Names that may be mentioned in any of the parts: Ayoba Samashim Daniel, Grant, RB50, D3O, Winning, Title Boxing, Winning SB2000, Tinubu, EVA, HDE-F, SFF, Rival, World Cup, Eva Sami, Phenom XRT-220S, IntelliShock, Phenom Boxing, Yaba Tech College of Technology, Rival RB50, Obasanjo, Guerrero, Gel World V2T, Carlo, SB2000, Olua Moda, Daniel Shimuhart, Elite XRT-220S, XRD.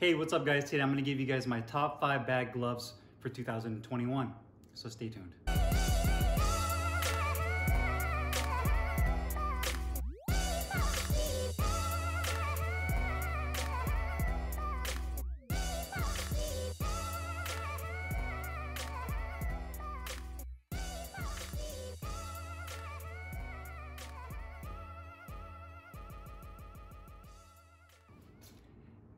Hey, what's up guys? Today I'm gonna give you guys my top 5 bag gloves for 2021, so stay tuned.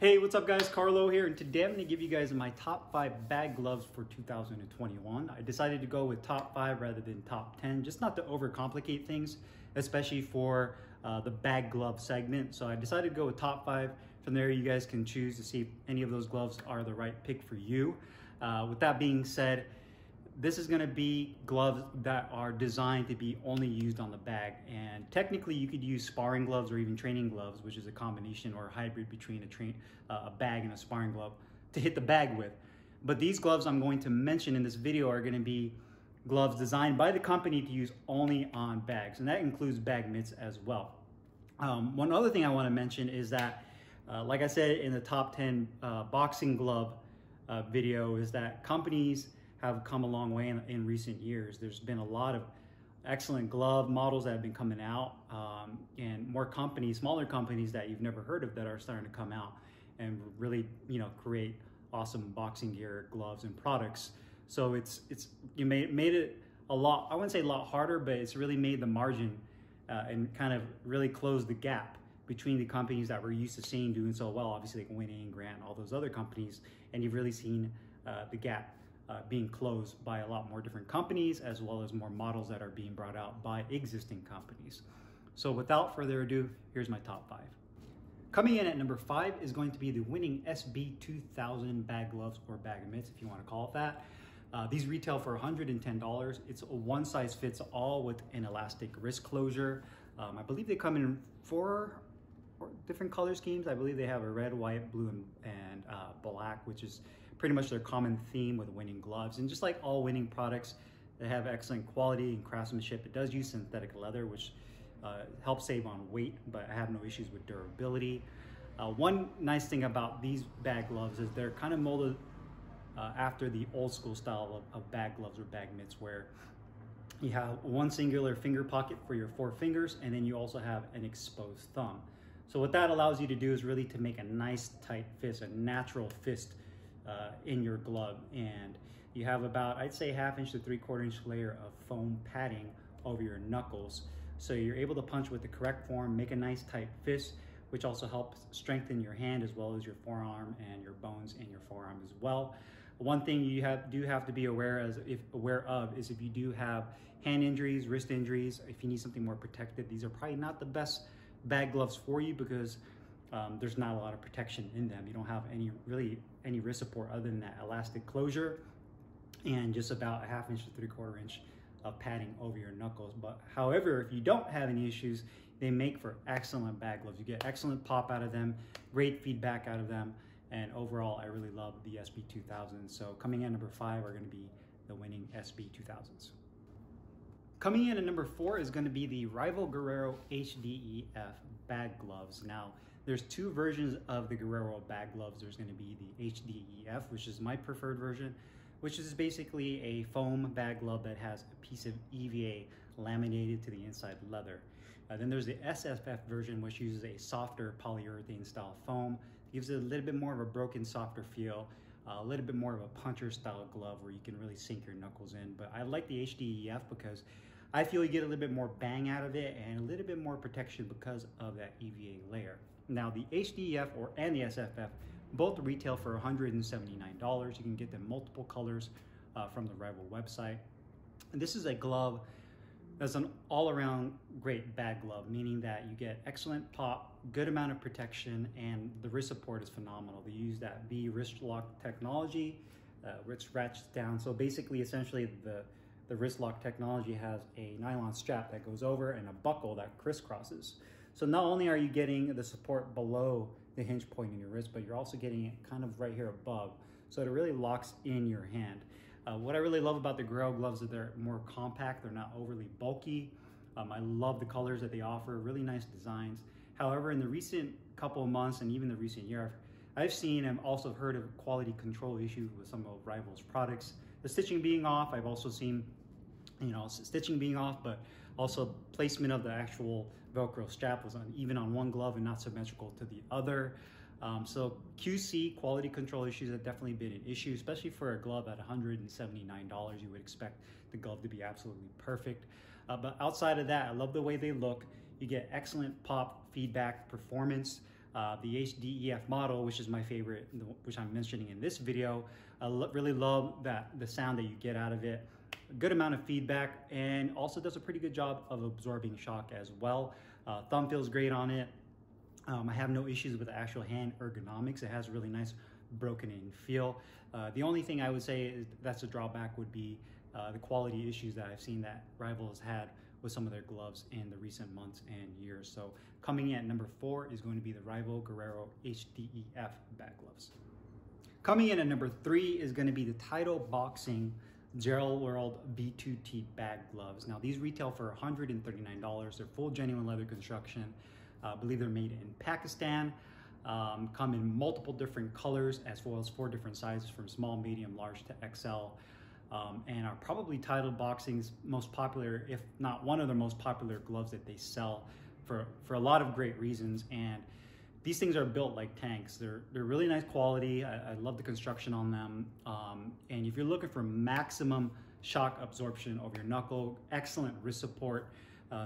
Hey, what's up guys? Carlo here, and today I'm going to give you guys my top 5 bag gloves for 2021. I decided to go with top 5 rather than top 10, just not to overcomplicate things, especially for the bag glove segment. So I decided to go with top 5. From there, you guys can choose to see if any of those gloves are the right pick for you. With that being said, this is going to be gloves that are designed to be only used on the bag, and technically you could use sparring gloves or even training gloves, which is a combination or a hybrid between a bag and a sparring glove to hit the bag with. But these gloves I'm going to mention in this video are going to be gloves designed by the company to use only on bags, and that includes bag mitts as well. One other thing I want to mention is that, like I said in the top 10 boxing glove video, is that companies have come a long way in recent years. There's been a lot of excellent glove models that have been coming out, and more companies, smaller companies that you've never heard of, that are starting to come out and really, you know, create awesome boxing gear, gloves, and products. So you made it a lot, I wouldn't say a lot harder, but it's really made the margin and kind of really closed the gap between the companies that we're used to seeing doing so well, obviously like Winning, Grant, all those other companies, and you've really seen the gap being closed by a lot more different companies, as well as more models that are being brought out by existing companies. So without further ado, here's my top 5. Coming in at number 5 is going to be the Winning SB2000 bag gloves, or bag mitts if you want to call it that. These retail for $110. It's a one size fits all with an elastic wrist closure. I believe they come in 4 different color schemes. I believe they have a red, white, blue, and black, which is pretty much their common theme with Winning gloves. And just like all Winning products, they have excellent quality and craftsmanship. It does use synthetic leather, which helps save on weight, but I have no issues with durability. One nice thing about these bag gloves is they're kind of molded after the old school style of bag gloves or bag mitts, where you have one singular finger pocket for your 4 fingers, and then you also have an exposed thumb. So what that allows you to do is really to make a nice tight fist, a natural fist in your glove, and you have about, I'd say, half-inch to three-quarter-inch layer of foam padding over your knuckles, so you're able to punch with the correct form, make a nice tight fist, which also helps strengthen your hand as well as your forearm and your bones in your forearm as well. One thing you do have to be aware of is if you do have hand injuries, wrist injuries, if you need something more protected, these are probably not the best bag gloves for you, because there's not a lot of protection in them. You don't have really any wrist support other than that elastic closure and just about a half-inch to three-quarter-inch of padding over your knuckles. But however, if you don't have any issues, they make for excellent bag gloves. You get excellent pop out of them, great feedback out of them, and overall, I really love the SB2000. So coming in at number 5 are going to be the Winning SB2000s. Coming in at number 4 is going to be the Rival Guerrero HDE-F bag gloves. Now, there's 2 versions of the Guerrero bag gloves. There's going to be the HDE-F, which is my preferred version, which is basically a foam bag glove that has a piece of EVA laminated to the inside leather. Then there's the SFF version, which uses a softer polyurethane style foam. It gives it a little bit more of a broken, softer feel, a little bit more of a puncher style glove where you can really sink your knuckles in. But I like the HDE-F because I feel you get a little bit more bang out of it and a little bit more protection because of that EVA layer. Now the HDE-F and the SFF both retail for $179. You can get them multiple colors from the Rival website. And this is a glove that's an all-around great bag glove, meaning that you get excellent pop, good amount of protection, and the wrist support is phenomenal. They use that V wrist lock technology, which ratchets down. So basically, essentially, the wrist lock technology has a nylon strap that goes over and a buckle that crisscrosses. So not only are you getting the support below the hinge point in your wrist, but you're also getting it kind of right here above. So it really locks in your hand. What I really love about the Guerrero gloves is they're more compact. They're not overly bulky. I love the colors that they offer, really nice designs. However, in the recent couple of months and even the recent year, I've seen and also heard of quality control issues with some of Rival's products. The stitching being off, I've also seen, you know, stitching being off, but also placement of the actual Velcro strap was uneven on one glove and not symmetrical to the other. So QC, quality control issues, have definitely been an issue, especially for a glove at $179. You would expect the glove to be absolutely perfect. But outside of that, I love the way they look. You get excellent pop feedback performance. The HDE-F model, which is my favorite, which I'm mentioning in this video, I really love that the sound that you get out of it. A good amount of feedback, and also does a pretty good job of absorbing shock as well. Thumb feels great on it. I have no issues with the actual hand ergonomics. It has really nice broken in feel. The only thing I would say is that's a drawback would be the quality issues that I've seen that Rival has had with some of their gloves in the recent months and years. So coming in at number 4 is going to be the Rival Guerrero HDE-F back gloves. Coming in at number 3 is going to be the Title Boxing Gel World V2T bag gloves. Now these retail for $139. They're full genuine leather construction. I believe they're made in Pakistan. Come in multiple different colors as well as 4 different sizes from small, medium, large to XL. And are probably Title Boxing's most popular, if not one of the most popular gloves that they sell for a lot of great reasons. And these things are built like tanks. They're really nice quality. I love the construction on them. And if you're looking for maximum shock absorption over your knuckle, excellent wrist support,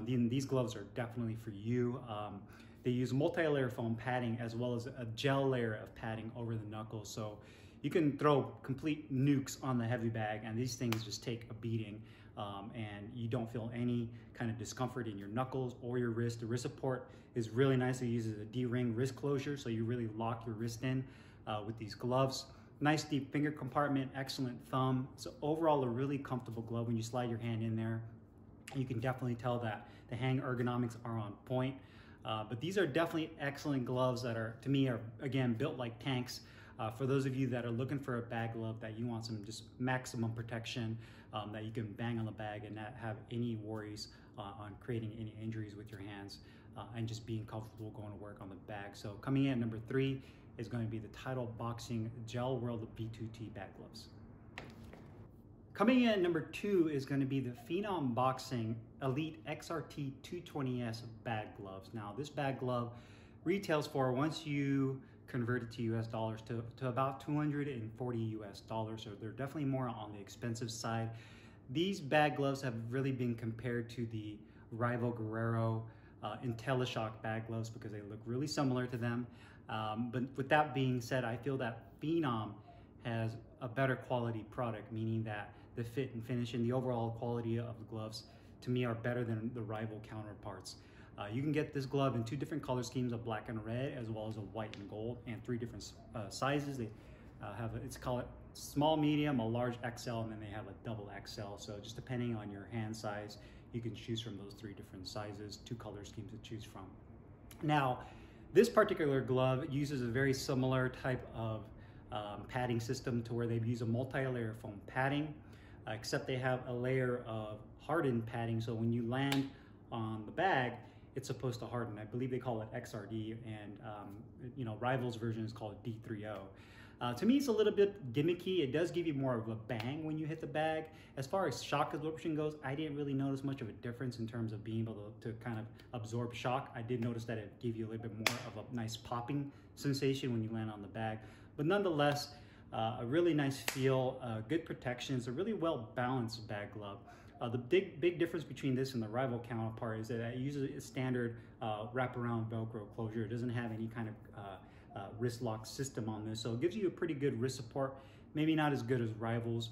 then these gloves are definitely for you. They use multi-layer foam padding as well as a gel layer of padding over the knuckle. So you can throw complete nukes on the heavy bag and these things just take a beating, and you don't feel any kind of discomfort in your knuckles or your wrist. The wrist support is really nice. It uses a D-ring wrist closure, so you really lock your wrist in with these gloves. Nice deep finger compartment, excellent thumb. So overall, a really comfortable glove when you slide your hand in there. You can definitely tell that the hand ergonomics are on point. But these are definitely excellent gloves that are, to me, are again built like tanks. For those of you that are looking for a bag glove that you want some just maximum protection, that you can bang on the bag and not have any worries on creating any injuries with your hands, and just being comfortable going to work on the bag. So coming in at number 3 is going to be the Title Boxing Gel World V2T bag gloves. Coming in at number 2 is going to be the Phenom Boxing Elite XRT-220S bag gloves. Now this bag glove retails for, once you convert it to US dollars, to about $240 US. So they're definitely more on the expensive side. These bag gloves have really been compared to the Rival Guerrero IntelliShock bag gloves because they look really similar to them. But with that being said, I feel that Phenom has a better quality product, meaning that the fit and finish and the overall quality of the gloves, to me, are better than the Rival counterparts. You can get this glove in 2 different color schemes, a black and red, as well as a white and gold, and 3 different sizes. They have, it's called small, medium, a large XL, and then they have a double XL. So just depending on your hand size, you can choose from those 3 different sizes, 2 color schemes to choose from. Now, this particular glove uses a very similar type of padding system to where they use a multi-layer foam padding, except they have a layer of hardened padding. So when you land on the bag, it's supposed to harden. I believe they call it XRD, and you know, Rival's version is called D3O. To me, it's a little bit gimmicky. It does give you more of a bang when you hit the bag. As far as shock absorption goes, I didn't really notice much of a difference in terms of being able to kind of absorb shock. I did notice that it gave you a little bit more of a nice popping sensation when you land on the bag. But nonetheless, a really nice feel, good protection. It's a really well-balanced bag glove. The big difference between this and the Rival counterpart is that it uses a standard wraparound Velcro closure. It doesn't have any kind of wrist lock system on this, so it gives you a pretty good wrist support. Maybe not as good as Rival's,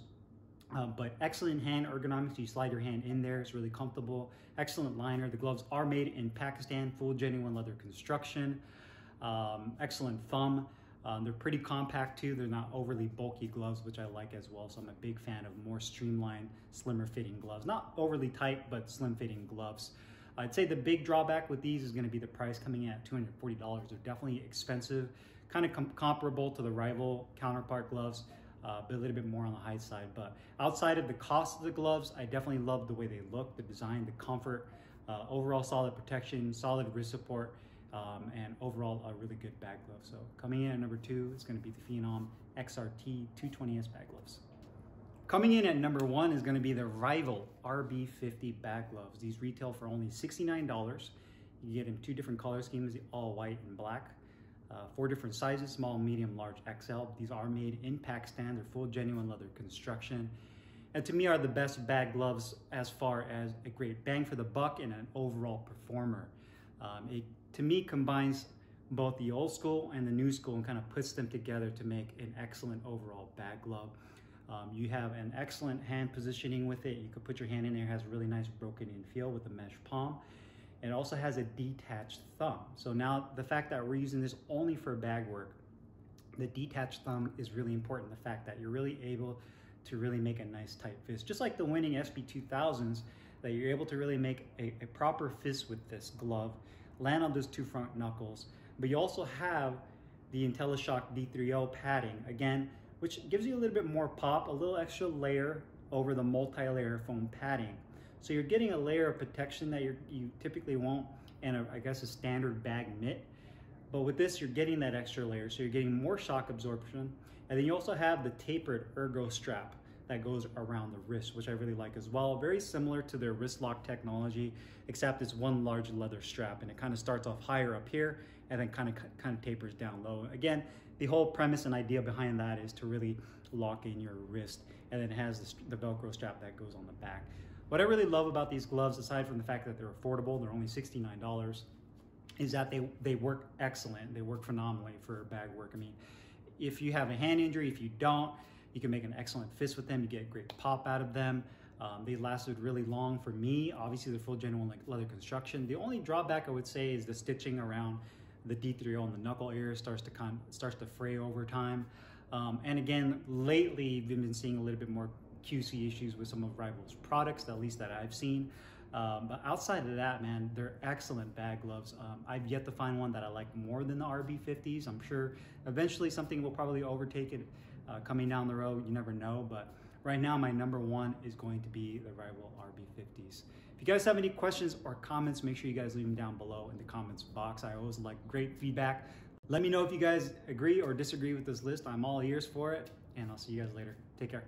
but excellent hand ergonomics. You slide your hand in there, it's really comfortable. Excellent liner. The gloves are made in Pakistan, full genuine leather construction. Excellent thumb. They're pretty compact too. They're not overly bulky gloves, which I like as well. So I'm a big fan of more streamlined, slimmer fitting gloves. Not overly tight, but slim fitting gloves. I'd say the big drawback with these is going to be the price, coming in at $240. They're definitely expensive, kind of comparable to the Rival counterpart gloves, but a little bit more on the high side. But outside of the cost of the gloves, I definitely love the way they look, the design, the comfort, overall solid protection, solid wrist support. and overall a really good bag glove. So coming in at number two is going to be the Phenom XRT-220S bag gloves. Coming in at number one is going to be the Rival RB50 bag gloves. These retail for only $69. You get in two different color schemes, all white and black. Four different sizes, small, medium, large, XL. These are made in Pakistan. They're full genuine leather construction, and to me are the best bag gloves as far as a great bang for the buck and an overall performer. It to me combines both the old school and the new school and kind of puts them together to make an excellent overall bag glove. You have an excellent hand positioning with it. You could put your hand in there. It has a really nice broken in feel with the mesh palm. It also has a detached thumb. So now the fact that we're using this only for bag work, the detached thumb is really important. The fact that you're really able to really make a nice tight fist, just like the Winning SB2000s, that you're able to really make a proper fist with this glove, land on those two front knuckles. But you also have the IntelliShock D3O padding, again, which gives you a little bit more pop, a little extra layer over the multi-layer foam padding. So you're getting a layer of protection that you typically won't, and I guess a standard bag mitt. But with this, you're getting that extra layer, so you're getting more shock absorption. And then you also have the tapered ergo strap that goes around the wrist, which I really like as well. Very similar to their wrist lock technology, except it's one large leather strap, and it kind of starts off higher up here and then kind of tapers down low. Again, the whole premise and idea behind that is to really lock in your wrist, and then it has the Velcro strap that goes on the back. What I really love about these gloves, aside from the fact that they're affordable, they're only $69, is that they work excellent. They work phenomenally for bag work. I mean, if you have a hand injury, if you don't, you can make an excellent fist with them. You get a great pop out of them. They lasted really long for me. Obviously, they're full genuine leather construction. The only drawback I would say is the stitching around the D3O on the knuckle area starts to fray over time. And again, lately, we've been seeing a little bit more QC issues with some of Rival's products, at least that I've seen. But outside of that, man, they're excellent bag gloves. I've yet to find one that I like more than the RB50s. I'm sure eventually something will probably overtake it coming down the road. You never know. But right now, my number one is going to be the Rival RB50s. If you guys have any questions or comments, make sure you guys leave them down below in the comments box. I always like great feedback. Let me know if you guys agree or disagree with this list. I'm all ears for it, and I'll see you guys later. Take care.